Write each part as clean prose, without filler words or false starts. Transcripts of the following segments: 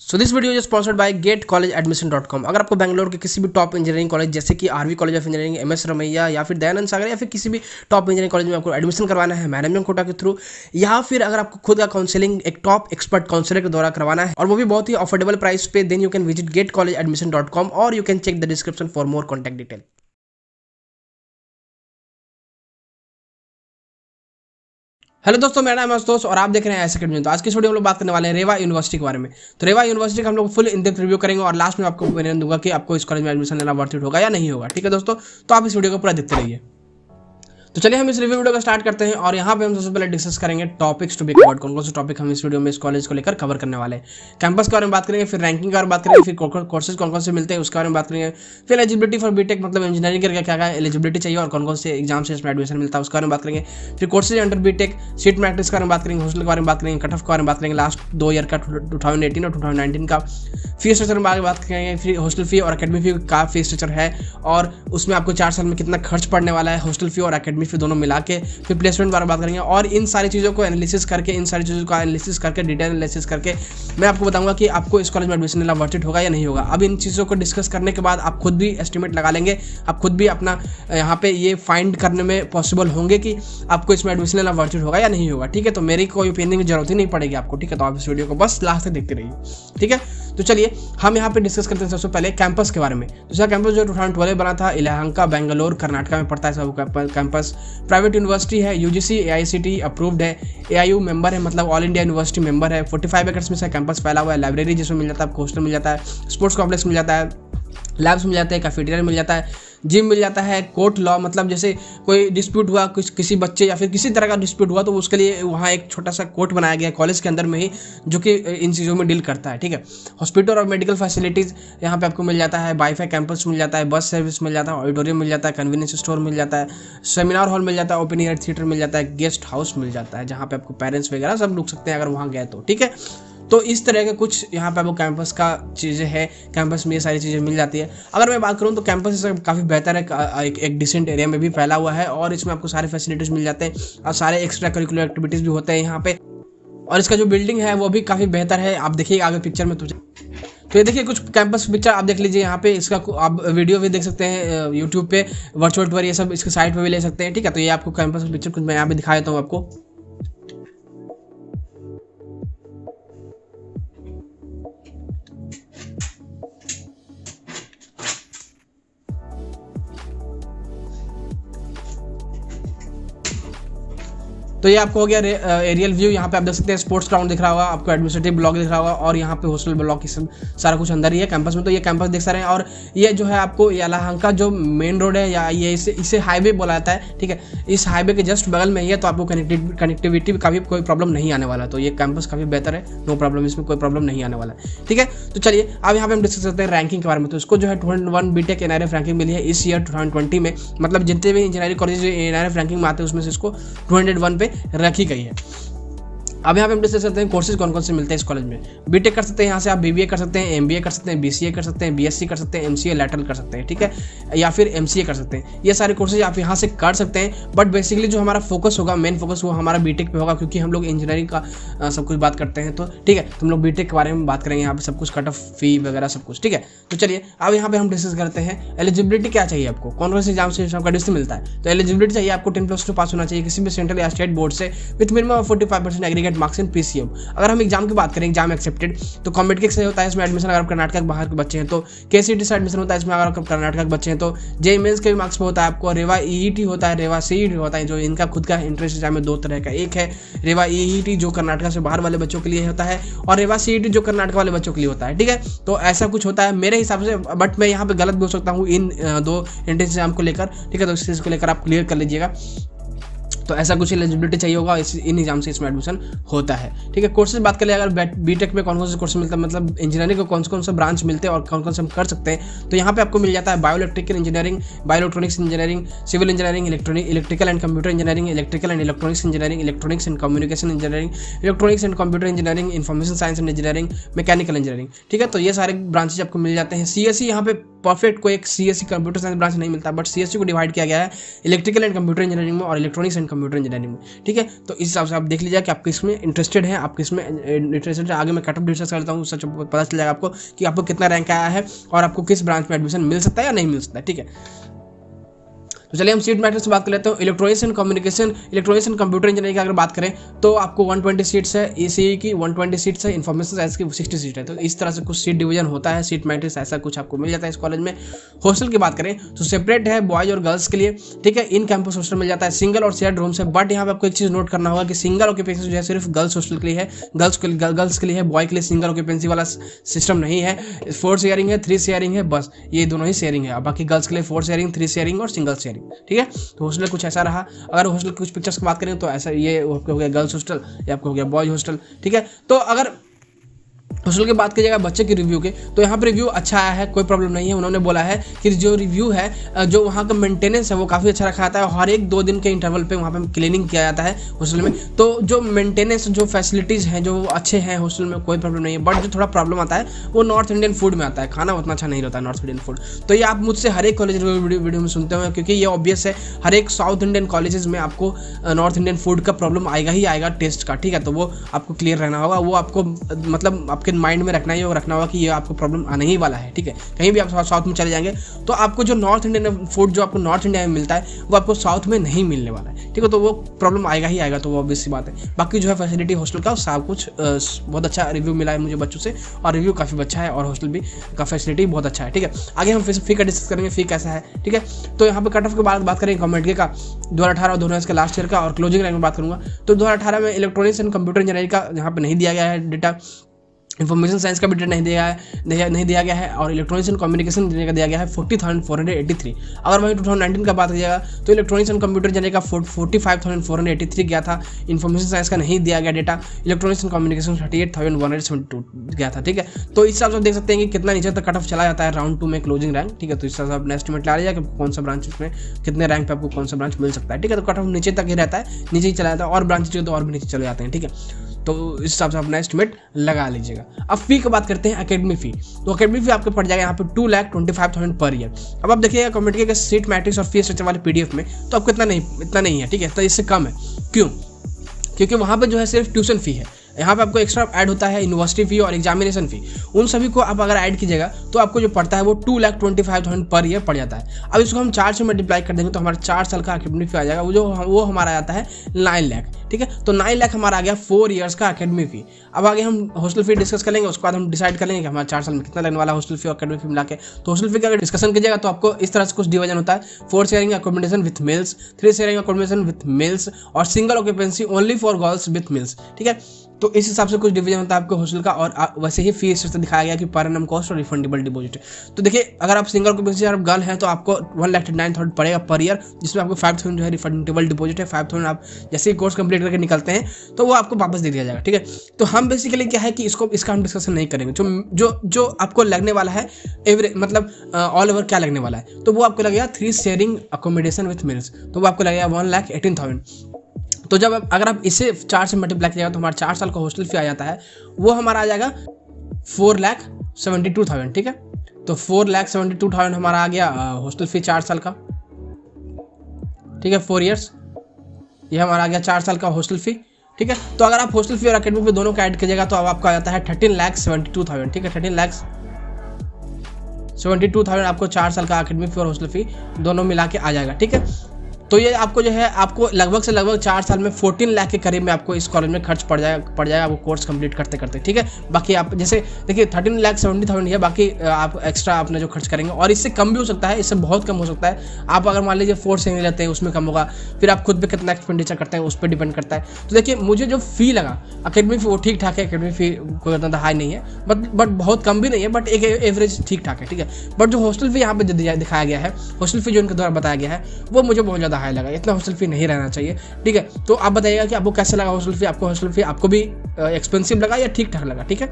So this video is sponsored by getcollegeadmission.com। अगर आपको बैंगलोर के किसी भी टॉप इंजीनियरिंग कॉलेज जैसे कि RV college of engineering, MS Ramaiah या फिर दयानंद सागर या फिर किसी भी टॉप इंजीनियरिंग कॉलेज में आपको एडमिशन करवाना है मैनेजमेंट कोटा के थ्रू, या फिर अगर आपको खुद का काउंसलिंग एक टॉप एक्सपर्ट काउंसलर के द्वारा करवाना है और वो भी बहुत ही अफोर्डेबल प्राइस पे, then you can visit getcollegeadmission.com और you can check the description for more contact detail. Hello दोस्तों, मेरा नाम है आशुतोष और आप देख रहे हैं एस अकेडमी। तो आज की वीडियो में हम लोग बात करने वाले हैं रेवा यूनिवर्सिटी के बारे में। तो रेवा यूनिवर्सिटी का हम लोग फुल इन-डेप्थ रिव्यू करेंगे और लास्ट में आपको ओपिनियन दूंगा कि आपको इस कॉलेज में एडमिशन लेना वर्थ इट होगा या नहीं होगा। ठीक है दोस्तों, तो आप इस वीडियो को पूरा देखते रहिए। तो चलिए हम इस रिव्यू वीडियो का स्टार्ट करते हैं और यहाँ पे हम सबसे पहले डिस्कस करेंगे टॉपिक्स टू बी कवर्ड, कौन कौन से टॉपिक हम इस वीडियो में इस कॉलेज को लेकर कवर करने वाले हैं। कैंपस के बारे में बात करेंगे, फिर रैंकिंग के बारे में बात करेंगे, फिर कोर्सेज कौन कौन से मिलते हैं उसके बारे में बात करेंगे, फिर एलिजिबिलिटी फॉर बीटेक मतलब इंजीनियरिंग करके क्या क्या एलिजिबिलिटी चाहिए और कौन कौन से एग्जाम से इसमें एडमिशन मिलता है उसके बारे में बात करेंगे, फिर courses under BTech, seat matrix के बारे में बात करेंगे, हॉस्टल के बारे में बात करेंगे, कट ऑफ के बारे में बात करेंगे, लास्ट दो ईयर का 2018 और 2019 का फी स्ट्रक्चर में बात करेंगे, फिर हॉस्टल फी और अकेडमी फी का फी स्ट्रक्चर है और उसमें आपको 4 साल में कितना खर्च पड़ने वाला है हॉस्टल फी और अकेडमी फी दोनों मिला के, फिर प्लेसमेंट बारे में बात करेंगे और इन सारी चीज़ों को एनालिसिस करके डिटेल एनालिसिस करके मैं आपको बताऊंगा कि आपको इस कॉलेज में एडमिशन लेना वर्थ इट होगा या नहीं होगा। अब इन चीज़ों को डिस्कस करने के बाद आप खुद भी एस्टिमेट लगा लेंगे, आप खुद भी अपना यहाँ पे ये फाइंड करने में पॉसिबल होंगे कि आपको इसमें एडमिशन लेना वर्थ इट होगा या नहीं होगा। ठीक है, तो मेरी कोई ओपिनियन की जरूरत ही नहीं पड़ेगी आपको। ठीक है, तो आप इस वीडियो को बस लास्ट तक देखते रहिए। ठीक है, तो चलिए हम यहाँ पे डिस्कस करते हैं सबसे पहले कैंपस के बारे में। दूसरा कैंपस जो 2012 बना था, इलाहंका बेंगलोर कर्नाटका में पड़ता है सब कैंपस। प्राइवेट यूनिवर्सिटी है, यूजीसी एआईसीटी अप्रूव्ड है, एआईयू मेंबर है मतलब ऑल इंडिया यूनिवर्सिटी मेंबर है। 45 एकड़ में कैंपस फैला हुआ है, लाइब्रेरी जिसमें मिल जाता है, हॉस्टल मिल जाता है, स्पोर्ट्स कॉम्प्लेक्स मिल जाता है, लैब्स मिल जाते हैं, कैफेटेरिया मिल जाता है, जिम मिल जाता है, कोर्ट लॉ मतलब जैसे कोई डिस्प्यूट हुआ किसी बच्चे या फिर किसी तरह का डिस्प्यूट हुआ तो उसके लिए वहाँ एक छोटा सा कोर्ट बनाया गया है कॉलेज के अंदर में ही जो कि इन चीज़ों में डील करता है। ठीक है, हॉस्पिटल और मेडिकल फैसिलिटीज़ यहाँ पे आपको मिल जाता है, वाईफाई कैंपस मिल जाता है, बस सर्विस मिल जाता है, ऑडिटोरियम मिल जाता है, कन्वीनियंस स्टोर मिल जाता है, सेमिनार हॉल मिल जाता है, ओपन एयर थिएटर मिल जाता है, गेस्ट हाउस मिल जाता है जहाँ पे आपको पेरेंट्स वगैरह सब रुक सकते हैं अगर वहाँ गए तो। ठीक है, तो इस तरह के कुछ यहाँ पे आपको कैंपस का चीज़ें है, कैंपस में ये सारी चीज़ें मिल जाती है। अगर मैं बात करूँ तो कैंपस काफ़ी बेहतर है, एक डिसेंट एरिया में भी फैला हुआ है और इसमें आपको सारे फैसिलिटीज़ मिल जाते हैं और सारे एक्स्ट्रा करिकुलर एक्टिविटीज़ भी होते हैं यहाँ पे और इसका जो बिल्डिंग है वो भी काफ़ी बेहतर है। आप देखिए आगे पिक्चर में। तो ये देखिए कुछ कैंपस पिक्चर आप देख लीजिए यहाँ पे, इसका आप वीडियो भी देख सकते हैं यूट्यूब पर, वर्चुअल टूर ये सब इसके साइट पर भी ले सकते हैं। ठीक है, तो ये आपको कैंपस पिक्चर कुछ मैं यहाँ पर दिखा देता हूँ आपको। तो ये आपको हो गया एरियल व्यू, यहाँ पे आप देख सकते हैं स्पोर्ट्स ग्राउंड दिख रहा होगा आपको, एडमिनिस्ट्रेटिव ब्लॉक दिख रहा होगा और यहाँ पे हॉस्टल ब्लॉक ये सब सारा कुछ अंदर ही है कैंपस में। तो ये कैंपस देख रहे हैं और ये जो है आपको येलाहांका जो मेन रोड है या ये इसे हाईवे बोला जाता है। ठीक है, इस हाईवे के जस्ट बगल में ही है तो आपको कनेक्टिविटी का भी कोई प्रॉब्लम नहीं आने वाला। तो ये कैंपस काफ़ी बेहतर है, नो प्रॉब्लम, इसमें कोई प्रॉब्लम नहीं आने वाला है। ठीक है, तो चलिए अब यहाँ पे हम डिस्कस करते हैं रैंकिंग के बारे में। तो इसको जो है 21 बीटेक एनआरएफ रैंकिंग मिली है इस ईयर 2020 में, मतलब जितने भी इंजीनियरिंग कॉलेज एनआरएफ रैंकिंग में आते हैं उसमें से इसको 201 रखी गई है। अब यहाँ पे हम डिस्कस करते हैं कोर्सेज कौन कौन से मिलते हैं इस कॉलेज में। बीटेक कर सकते हैं, यहाँ से आप बीबीए कर सकते हैं, एमबीए कर सकते हैं, बीसीए कर सकते हैं, बीएससी कर सकते हैं, एमसीए लैटरल कर सकते हैं। ठीक है, या फिर एमसीए कर सकते हैं, ये सारे कोर्सेज आप यहाँ से कर सकते हैं। बट बेसिकली जो हमारा फोकस होगा, मेन फोकस वो हमारा बीटेक पे होगा क्योंकि हम लोग इंजीनियरिंग का सब कुछ बात करते हैं। तो ठीक है, तो हम लोग बीटेक के बारे में बात करेंगे यहाँ पे, सब कुछ कट ऑफ फी वगैरह सब कुछ। ठीक है, तो चलिए अब यहाँ पे हम डिस्कस करते हैं एलिजिबिलिटी क्या चाहिए आपको, कौन कौन से एग्जाम से आपका एडमिशन मिलता है। तो एलिजिबिलिटी चाहिए आपको 10+2 पास होना चाहिए किसी भी सेंट्रल या स्टेट बोर्ड से with minimum 45% aggregate marks in PCM. अगर हम एग्जाम की बात करें, एग्जाम एक्सेप्टेड, तो कॉमेडके से होता है इसमें एडमिशन अगर आप कर्नाटक के बाहर के बच्चे हैं, तो केसीईटी से एडमिशन होता है इसमें अगर आप कर्नाटक के बच्चे हैं, तो जेई मेंस के भी मार्क्स पे होता है आपको। रेवा ईईटी होता है, रेवा सीईटी होता है, जो इनका खुद का एंट्रेंस एग्जाम है, 2 तरह का, एक है रेवा ईईटी जो कर्नाटक से बाहर वाले बच्चों के लिए होता है और रेवा सीईटी जो कर्नाटक वाले बच्चों के लिए होता है। ठीक है, तो ऐसा कुछ होता है मेरे हिसाब से, बट मैं यहाँ पे गलत भी हो सकता हूँ इन 2 एंट्रेंस एग्जाम को लेकर। ठीक है, तो इस चीज़ को लेकर आप क्लियर कर लीजिएगा। तो ऐसा कुछ एलिजिबिलिटी चाहिए होगा, इन एग्जाम से इसमें एडमिशन होता है। ठीक है, कोर्सेज बात कर ले, अगर बीटेक में कौन कौन से कोर्स मिलता है मतलब इंजीनियरिंग को कौन से ब्रांच मिलते हैं और कौन कौन से हम कर सकते हैं, तो यहाँ पे आपको मिल जाता है bioelectrical engineering, bioelectronics engineering, civil engineering, electrical and computer engineering, electrical and electronics engineering, electronics and communication engineering, electronics and computer engineering, information science and engineering, mechanical engineering. ठीक है, तो ये सारे ब्रांचेज आपको मिल जाते हैं। सीएसई यहाँ पे परफेक्ट को एक सीएससी कंप्यूटर साइंस ब्रांच नहीं मिलता, बट सीएससी को डिवाइड किया गया है इलेक्ट्रिकल एंड कंप्यूटर इंजीनियरिंग में और इलेक्ट्रॉनिक्स एंड कंप्यूटर इंजीनियरिंग में, ठीक है। तो इस हिसाब से आप देख लीजिए कि आप किस में इंटरेस्टेड है, आप किस में इंटरेस्टेड है। आगे मैं कट ऑफ डिस्कस करता हूँ, उससे पता चलेगा आपको कि आपको कितना रैंक आया है और आपको किस ब्रांच में एडमिशन मिल सकता है या नहीं मिल सकता है, ठीक है। तो चलिए हम सीट मैट्रिक्स से बात कर लेते हैं। Electronics and communication, electronics and computer engineering की अगर बात करें तो आपको 120 सीट्स है, ईसीई की 120 सीट्स है, इन्फॉर्मेशन साइंस की 60 सीट है। तो इस तरह से कुछ सीट डिवीजन होता है, सीट मैट्रिक्स ऐसा कुछ आपको मिल जाता है इस कॉलेज में। हॉस्टल की बात करें तो सेपरेट है बॉयज और गर्ल्स के लिए, ठीक है। इन कैंपस हॉस्टल मिल जाता है, सिंगल और शेयर्ड रूम्स है। बट यहाँ पर आपको एक चीज़ नोट करना होगा कि सिंगल ऑक्यूपेंसी जो है सिर्फ गर्ल्स हॉस्टल के लिए है, गर्ल्स के लिए है, बॉय के लिए सिंगल ऑक्यूपेंसी वाला सिस्टम नहीं है। 4 शेयरिंग है, 3 शेयरिंग है, बस ये दोनों ही शेयरिंग है। बाकी गर्ल्स के लिए 4 शेयरिंग, 3 शेयरिंग और सिंगल शेयरिंग, ठीक है। तो हॉस्टल कुछ ऐसा रहा। अगर हॉस्टल कुछ पिक्चर्स की बात करें तो ऐसा ये आपका हो गया गर्ल्स हॉस्टल, ये आपका हो गया बॉयज हॉस्टल, ठीक है। तो अगर हॉस्टल की बात कीजिएगा बच्चे के रिव्यू के, तो यहाँ पर रिव्यू अच्छा आया है, कोई प्रॉब्लम नहीं है। उन्होंने बोला है कि जो रिव्यू है, जो वहाँ का मेंटेनेंस है वो काफ़ी अच्छा रखा जाता है। हर एक 2 दिन के इंटरवल पे वहाँ पे क्लीनिंग किया जाता है हॉस्टल में। तो जो मेंटेनेंस, जो फैसिलिटीज़ हैं, जो अच्छे हैं हॉस्टल में, कोई प्रॉब्लम नहीं है। बट जो थोड़ा प्रॉब्लम आता है वो नॉर्थ इंडियन फूड में आता है, खाना उतना अच्छा नहीं रहता नॉर्थ इंडियन फूड। तो ये आप मुझसे हर एक कॉलेज वीडियो में सुनते हो, क्योंकि ये ऑब्वियस है, हर एक साउथ इंडियन कॉलेजेस में आपको नॉर्थ इंडियन फूड का प्रॉब्लम आएगा ही आएगा टेस्ट का, ठीक है। तो वो आपको क्लियर रहना होगा, वो आपको मतलब आपके माइंड में रखना ही होगा, रखना होगा कि ये आपको प्रॉब्लम आने ही वाला है, ठीक है। कहीं भी आप साउथ में चले जाएंगे तो आपको जो नॉर्थ इंडियन फूड जो आपको नॉर्थ इंडिया में मिलता है वो आपको साउथ में नहीं मिलने वाला है, ठीक है। तो वो प्रॉब्लम आएगा ही आएगा, तो वो ऑब्वियस सी बात है। बाकी जो है फैसिलिटी हॉस्टल का सब कुछ बहुत अच्छा रिव्यू मिला है मुझे बच्चों से, और रिव्यू काफ़ी अच्छा है और हॉस्टल भी का फैसिलिटी बहुत अच्छा है, ठीक है। आगे हम फी का डिस्कस करेंगे, फी कैसा है, ठीक है। तो यहाँ पर कट ऑफ के बात करें COMEDK का 2018 और 2019 का लास्ट ईयर का, और क्लोजिंग रैंक में बात करूँगा तो 2018 में इलेक्ट्रॉनिक्स एंड कंप्यूटर इंजीनियरिंग का यहाँ पर नहीं दिया गया है डेटा, इन्फॉर्मेशन साइंस का भी डेट नहीं दिया गया है, और इलेक्ट्रॉनिक्स एंड कम्युनिकेशन का दिया गया है 40,483। अगर वहीं 2019 का बात कीजिएगा तो इलेक्ट्रॉनिक्स एंड कंप्यूटर जाने का 45,483 गया था, इन्फॉर्मेशन साइंस का नहीं दिया गया डेटा, इलेक्ट्रॉनिक्स एंड कम्युनिकेशन 38,172 गया था, ठीक है। तो इस हिसाब से देख सकते हैं कि कितना नीचे तक कट ऑफ चला जाता है राउंड 2 में क्लोजिंग रैंक, ठीक है। तो इस हिसाब से आप एस्टिमेट ला लीजिए कि कौन सा ब्रांच में कितने रैंक पर आपको कौन सा ब्रांच मिल सकता है, ठीक है। तो कट ऑफ नीचे तक ही रहता है, नीचे ही चला जाता है, और ब्रांच तो और भी नीचे चले जाते हैं, ठीक है। तो इस हिसाब से अपना एस्टिमेट लगा लीजिएगा। अब फी की बात करते हैं, एकेडमी फी। तो एकेडमी फी आपको पड़ जाएगा यहाँ पे 2,25,000 पर ईयर। अब आप देखिएगा COMEDK के सीट मैट्रिक्स और फी स्ट्रक्चर वाले पीडीएफ में तो आपको इतना नहीं है, ठीक है। तो इससे कम है, क्यों? क्योंकि वहाँ पे जो है सिर्फ ट्यूशन फी है, यहाँ पे आपको एक्स्ट्रा ऐड होता है यूनिवर्सिटी फी और एग्जामिनेशन फी। उन सभी को आप अगर ऐड कीजिएगा तो आपको जो पड़ता है वो 2,25,000 पर ईयर पड़ जाता है। अब इसको हम 4 से मल्टीप्लाई कर देंगे तो हमारा 4 साल का एकेडमी फी आ जाएगा, वो हमारा आता है 9 लाख, ठीक है। तो 9 लाख हमारा आ गया 4 ईयर्स का एकेडमी फी। अब आगे हम हॉस्टल फी डिस्कस कर लेंगे, उसके बाद हम डिसाइड कर लेंगे कि हमारा 4 साल में कितना लगने वाला हॉस्टल फी और एकेडमी फी मिला के। तो हॉस्टल फी का अगर डिस्कशन कीजिएगा तो आपको इस तरह से कुछ डिवीजन होता है: 4 sharing accommodation with males, 3 sharing accommodation with mails, और single occupancy only for girls with mails, ठीक है। तो इस हिसाब से कुछ डिवीजन होता है आपके हॉस्टल का। और वैसे ही फीस दिखाया गया कि पर एनम कॉस्ट और रिफंडेबल डिपॉजिट। तो देखिए, अगर आप सिंगल ऑक्यूपेंसी और गर्ल हैं तो आपको 1,09,000 पड़ेगा पर ईयर, जिसमें आपको 5,000 जो है रिफंडेबल डिपॉजिट है। 5,000 आप जैसे ही कोर्स कंप्लीट करके निकलते हैं तो वो आपको वापस दे दिया जाएगा, ठीक है। तो हम बेसिकली क्या है कि इसका हम डिस्कशन नहीं करेंगे। जो आपको लगने वाला है एवरेज, मतलब ऑल ओवर क्या लगने वाला है, तो वो आपको लगेगा 3 शेयरिंग अकोमोडेशन विथ मील्स, तो वो आपको लगेगा 1,18,000। तो जब अगर आप इसे 4 से मल्टीप्लाई किया जाए तो हमारा 4 साल का हॉस्टल फी आ जाता है, वो हमारा आ जाएगा 4,72,000, ठीक है। तो 4,72,000 हमारा आ गया हॉस्टल फी 4 साल का, ठीक है, 4 ईयर्स। ये हमारा आ गया 4 साल का हॉस्टल फी, ठीक है। तो अगर आप हॉस्टल फी और एकेडमिक फी दोनों का ऐड कीजिएगा तो अब आपका आ जाता है 13,72,000, ठीक है। 13,72,000 आपको 4 साल का एकेडमिक फी और हॉस्टल फी दोनों मिला के आ जाएगा, ठीक है। तो ये आपको जो है आपको लगभग से लगभग 4 साल में 14 लाख के करीब में आपको इस कॉलेज में खर्च पड़ जाएगा आपको कोर्स कंप्लीट करते करते, ठीक है। बाकी आप जैसे देखिए 13,70,000 है, बाकी आप एक्स्ट्रा आपने जो खर्च करेंगे, और इससे कम भी हो सकता है, इससे बहुत कम हो सकता है। आप अगर मान लीजिए 4 शेयरिंग लेते हैं उसमें कम होगा, फिर आप खुद पर कितना एक्सपेंडिचर करते हैं उस पर डिपेंड करता है। तो देखिए, मुझे जो फी लगा एकेडमी फी वो ठीक ठाक है, एकेडमी फी कोई इतना हाई नहीं है, बट बहुत कम भी नहीं है, बट एक एवरेज ठीक ठाक है, ठीक है। बट जो हॉस्टल फी यहाँ पर दिखाया गया है, हॉस्टल फी जो इनके द्वारा बताया गया है, वो मुझे बहुत ज़्यादा हाई लगा। इतना हॉस्टल फी नहीं रहना चाहिए, ठीक है। तो आप बताइएगा कि आपको कैसे लगा हॉस्टल फी, आपको भी एक्सपेंसिव लगा या ठीक ठाक लगा, ठीक है।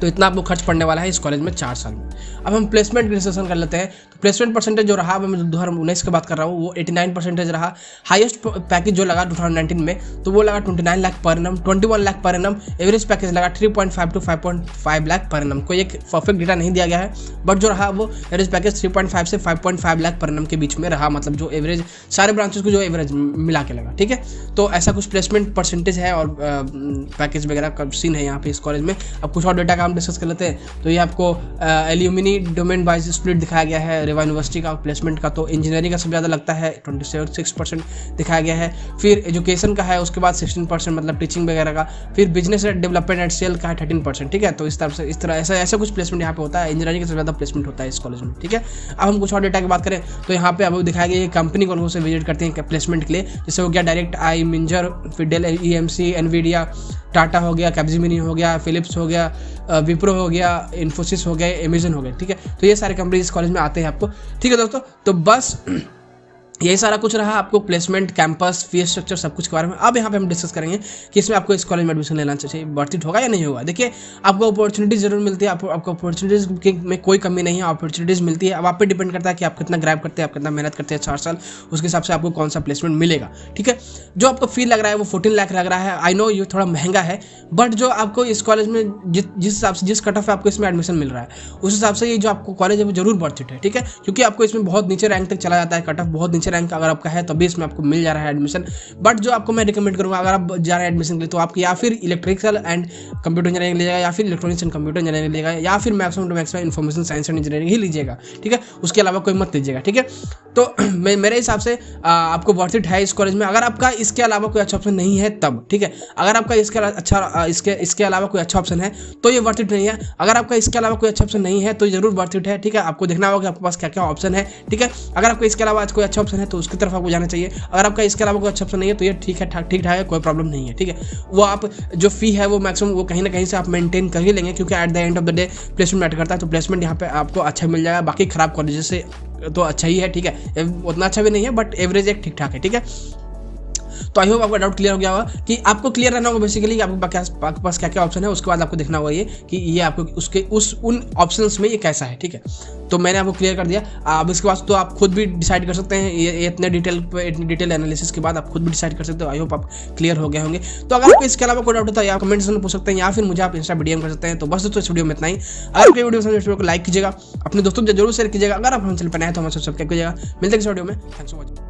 तो इतना आपको खर्च पड़ने वाला है इस कॉलेज में 4 साल में। अब हम प्लेसमेंट की डिस्कशन कर लेते हैं। तो प्लेसमेंट परसेंटेज जो रहा, मैं 2019 की बात कर रहा हूँ, वो 89% रहा। हाईएस्ट पैकेज जो लगा 2019 में तो वो लगा 29 lakh per annum, 21 lakh per annum. Average package लगा 3.5 टू 5.5 लाख पर एनम। कोई एक परफेक्ट डेटा नहीं दिया गया है, बट जो रहा वो एवरेज पैकेज 3.5 से 5.5 लाख पर एनम के बीच में रहा, मतलब जो एवरेज सारे ब्रांचेस को जो एवरेज मिला के लगा, ठीक है। तो ऐसा कुछ प्लेसमेंट परसेंटेज है और पैकेज वगैरह का सीन है यहाँ पे इस कॉलेज में। अब कुछ और डेटा का हम डिस्कस कर लेते हैं। तो ये आपको एल्यूमिनी डोमेन वाइज स्प्लिट दिखाया गया है रेवा यूनिवर्सिटी का प्लेसमेंट का। तो इंजीनियरिंग का सबसे ज़्यादा लगता है 27.6% दिखाया गया है, फिर एजुकेशन का है, उसके बाद 16% मतलब टीचिंग वगैरह का, फिर बिजनेस डेवलपमेंट एंड सेल का है 13%, ठीक है। तो इस तरह से ऐसा कुछ प्लेसमेंट यहाँ पे होता है, इंजीनियरिंग का सबसे ज़्यादा प्लेसमेंट होता है इस कॉलेज में, ठीक है। अब हम कुछ और डेटा की बात करें तो यहाँ पे अब दिखाया गया कंपनी कौन से विजिट करते हैं प्लेसमेंट के लिए, जैसे हो गया डायरेक्ट आई, मिंजर, फिर डेल, ईएमसी, एनवीडिया, टाटा हो गया, कैप्जेमिनी हो गया, फिलिप्स हो गया, विप्रो हो गया, इन्फोसिस हो गया, एमेजन हो गया, ठीक है। तो ये सारे कंपनी इस कॉलेज में आते हैं आपको, ठीक है दोस्तों। तो बस यही सारा कुछ रहा आपको प्लेसमेंट, कैंपस, फीस स्ट्रक्चर, सब कुछ के बारे में। अब यहाँ पे हम डिस्कस करेंगे कि इसमें आपको इस कॉलेज में एडमिशन लेना चाहिए, वर्थ इट होगा या नहीं होगा। देखिए आपको अपॉर्चुनिटीज जरूर मिलती है, आपको अपॉर्चुनिटीज़ में कोई कमी नहीं है, अपॉर्चुनिटीज़ मिलती है। अब आप पे डिपेंड करता है कि आप कितना ग्रैब करते हैं, आप कितना मेहनत करते हैं 4 साल, उसके हिसाब से आपको कौन सा प्लेसमेंट मिलेगा, ठीक है। जो आपको फी लग रहा है वो 14 लाख लग रहा है। आई नो ये थोड़ा महंगा है, बट जो आपको इस कॉलेज में जिस हिसाब से जिस कट ऑफ आपको इसमें एडमिशन मिल रहा है उस हिसाब से ये जो आपको कॉलेज है वो जरूर वर्थ इट है, ठीक है। क्योंकि आपको इसमें बहुत नीचे रैंक तक चला जाता है, कट ऑफ बहुत रैंक अगर आपका है तभी तो इसमें आपको मिल जा रहा है एडमिशन। बट जो आपको मैं रिकमेंड करूंगा अगर आप जा रहे हैं एडमिशन के लिए, तो आपको या फिर इलेक्ट्रिकल एंड कंप्यूटर इंजीनियरिंग लीजिएगा, या फिर इलेक्ट्रॉनिक्स एंड कंप्यूटर इंजीनियरिंग लीजिएगा, या फिर maths and information science and engineering ही लीजिएगा, ठीक है। उसके अलावा कोई मत लीजिएगा, ठीक है। तो मेरे हिसाब से आपको वर्थ इट है इस कॉलेज में, अगर आपका इसके अलावा कोई अच्छा ऑप्शन नहीं है तब, ठीक है। अगर आपका इसके अलावा कोई अच्छा ऑप्शन है तो ये वर्थ इट नहीं है, अगर आपका इसके अलावा कोई अच्छा ऑप्शन नहीं है तो जरूर वर्थ इट है, ठीक है। आपको देखना होगा कि आपके पास क्या क्या ऑप्शन है, ठीक है। अगर आपको इसके अलावा कोई अच्छा ऑप्शन है तो उसकी तरफ आपको जाना चाहिए, अगर आपका इसके अलावा कोई अच्छा ऑप्शन नहीं है तो ये ठीक ठाक है, कोई प्रॉब्लम नहीं है, ठीक है। वो आप जो फी है वो मैक्सिमम वो कहीं ना कहीं से आप मेंटेन कर ही लेंगे, क्योंकि at the end of the day placement matter करता है। तो प्लेसमेंट यहाँ पे आपको अच्छा मिल जाएगा, बाकी खराब कॉलेजेस से तो अच्छा ही है, ठीक है, उतना अच्छा भी नहीं है बट एवरेज एक ठीक ठाक है, ठीक है। तो आई होप आपका डाउट क्लियर हो गया होगा कि आपको क्लियर रहना होगा बेसिकली कि आपके पास क्या क्या ऑप्शन है। उसके बाद आपको देखना होगा ये कि ये आपको उसके उन ऑप्शंस में ये कैसा है, ठीक है। तो मैंने आपको क्लियर कर दिया। अब इसके बाद तो आप खुद भी डिसाइड कर सकते हैं, ये इतने डिटेल एनालिसिस के बाद आप खुद भी डिसाइड कर सकते हो। आई होप आप क्लियर हो गए होंगे। तो अगर आपको इसके अलावा कोई डाउट होता है आप कमेंट सेक्शन में पूछ सकते हैं, या फिर मुझे आप इंस्टा डीएम कर सकते हैं। तो बस दोस्तों इस वीडियो में इतना ही। अगर कोई वीडियो को लाइक कीजिएगा, अपने दोस्तों को जरूर शेयर कीजिएगा, अगर आप हमारे चैनल पर नए हैं तो हमारे सब्सक्राइब कीजिएगा। मिलते हैं इस वीडियो में, थैंक्स फॉर वॉचिंग।